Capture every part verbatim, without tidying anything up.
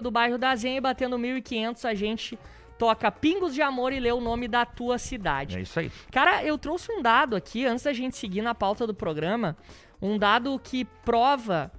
Do bairro da Zenha, batendo mil e quinhentos, a gente toca Pingos de Amor e lê o nome da tua cidade. É isso aí. Cara, eu trouxe um dado aqui, antes da gente seguir na pauta do programa, um dado que prova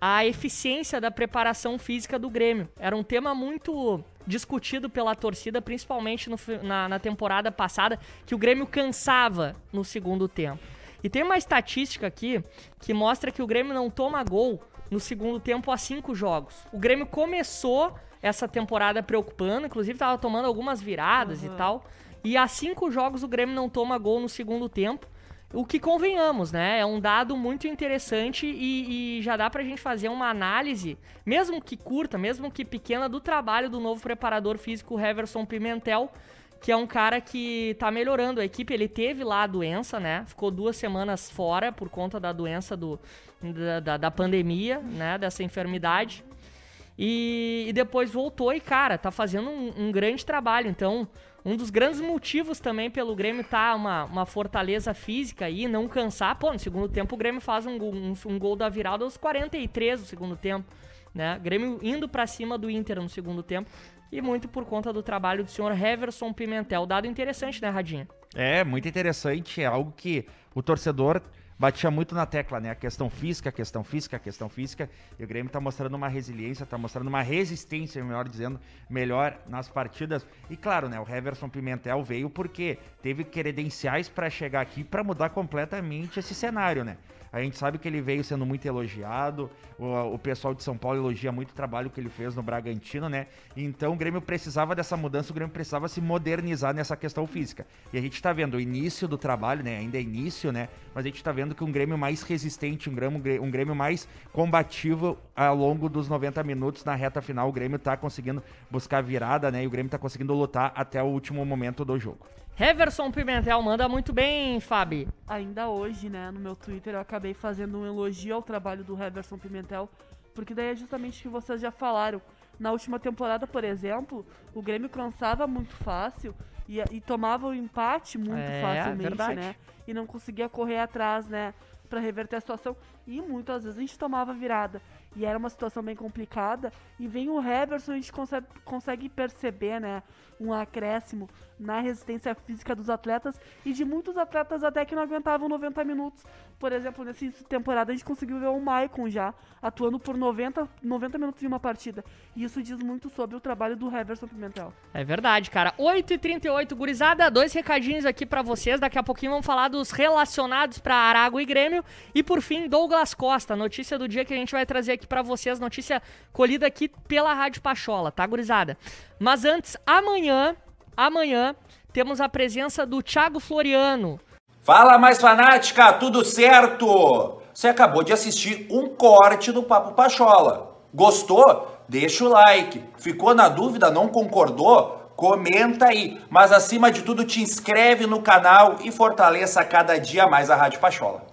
a eficiência da preparação física do Grêmio. Era um tema muito discutido pela torcida, principalmente no, na, na temporada passada, que o Grêmio cansava no segundo tempo. E tem uma estatística aqui que mostra que o Grêmio não toma gol no segundo tempo há cinco jogos. O Grêmio começou essa temporada preocupando, inclusive estava tomando algumas viradas uhum. e tal. E há cinco jogos o Grêmio não toma gol no segundo tempo. O que convenhamos, né? É um dado muito interessante e, e já dá pra gente fazer uma análise, mesmo que curta, mesmo que pequena, do trabalho do novo preparador físico Heverson Pimentel, que é um cara que tá melhorando a equipe. Ele teve lá a doença, né? Ficou duas semanas fora por conta da doença do, da, da, da pandemia, né? Dessa enfermidade. E, e depois voltou e, cara, tá fazendo um, um grande trabalho, então... Um dos grandes motivos também pelo Grêmio tá uma, uma fortaleza física aí, não cansar. Pô, no segundo tempo o Grêmio faz um, um, um gol da virada aos quarenta e três do segundo tempo, né? Grêmio indo pra cima do Inter no segundo tempo. E muito por conta do trabalho do senhor Heverson Pimentel. Dado interessante, né, Radinha? É, muito interessante. É algo que o torcedor batia muito na tecla, né? A questão física, a questão física, a questão física. E o Grêmio tá mostrando uma resiliência, tá mostrando uma resistência, melhor dizendo, melhor nas partidas. E claro, né? O Heverson Pimentel veio porque teve credenciais para chegar aqui para mudar completamente esse cenário, né? A gente sabe que ele veio sendo muito elogiado, o, o pessoal de São Paulo elogia muito o trabalho que ele fez no Bragantino, né? Então o Grêmio precisava dessa mudança, o Grêmio precisava se modernizar nessa questão física. E a gente tá vendo o início do trabalho, né? Ainda é início, né? Mas a gente tá vendo que um Grêmio mais resistente, um Grêmio, um Grêmio mais combativo ao longo dos noventa minutos. Na reta final o Grêmio tá conseguindo buscar virada, né? E o Grêmio tá conseguindo lutar até o último momento do jogo. Heverson Pimentel manda muito bem, Fabi. Ainda hoje, né, no meu Twitter eu acabei fazendo um elogio ao trabalho do Heverson Pimentel, porque daí é justamente o que vocês já falaram. Na última temporada, por exemplo, o Grêmio cansava muito fácil e, e tomava o empate muito é, facilmente, é né? E não conseguia correr atrás, né, pra reverter a situação. E muitas vezes a gente tomava virada. E era uma situação bem complicada. E vem o Heverson, a gente consegue, consegue perceber, né, um acréscimo na resistência física dos atletas e de muitos atletas até que não aguentavam noventa minutos. Por exemplo, nessa temporada a gente conseguiu ver o Maicon já atuando por noventa, noventa minutos em uma partida. E isso diz muito sobre o trabalho do Heverson Pimentel. É verdade, cara. oito e trinta e oito, gurizada, dois recadinhos aqui pra vocês. Daqui a pouquinho vamos falar dos relacionados pra Aragua e Grêmio. E por fim, Douglas Costa, notícia do dia que a gente vai trazer aqui pra vocês, notícia colhida aqui pela Rádio Pachola, tá, gurizada? Mas antes, amanhã, amanhã, temos a presença do Thiago Floriano. Fala, mais fanática, tudo certo? Você acabou de assistir um corte do Papo Pachola. Gostou? Deixa o like. Ficou na dúvida, não concordou? Comenta aí. Mas, acima de tudo, te inscreve no canal e fortaleça cada dia mais a Rádio Pachola.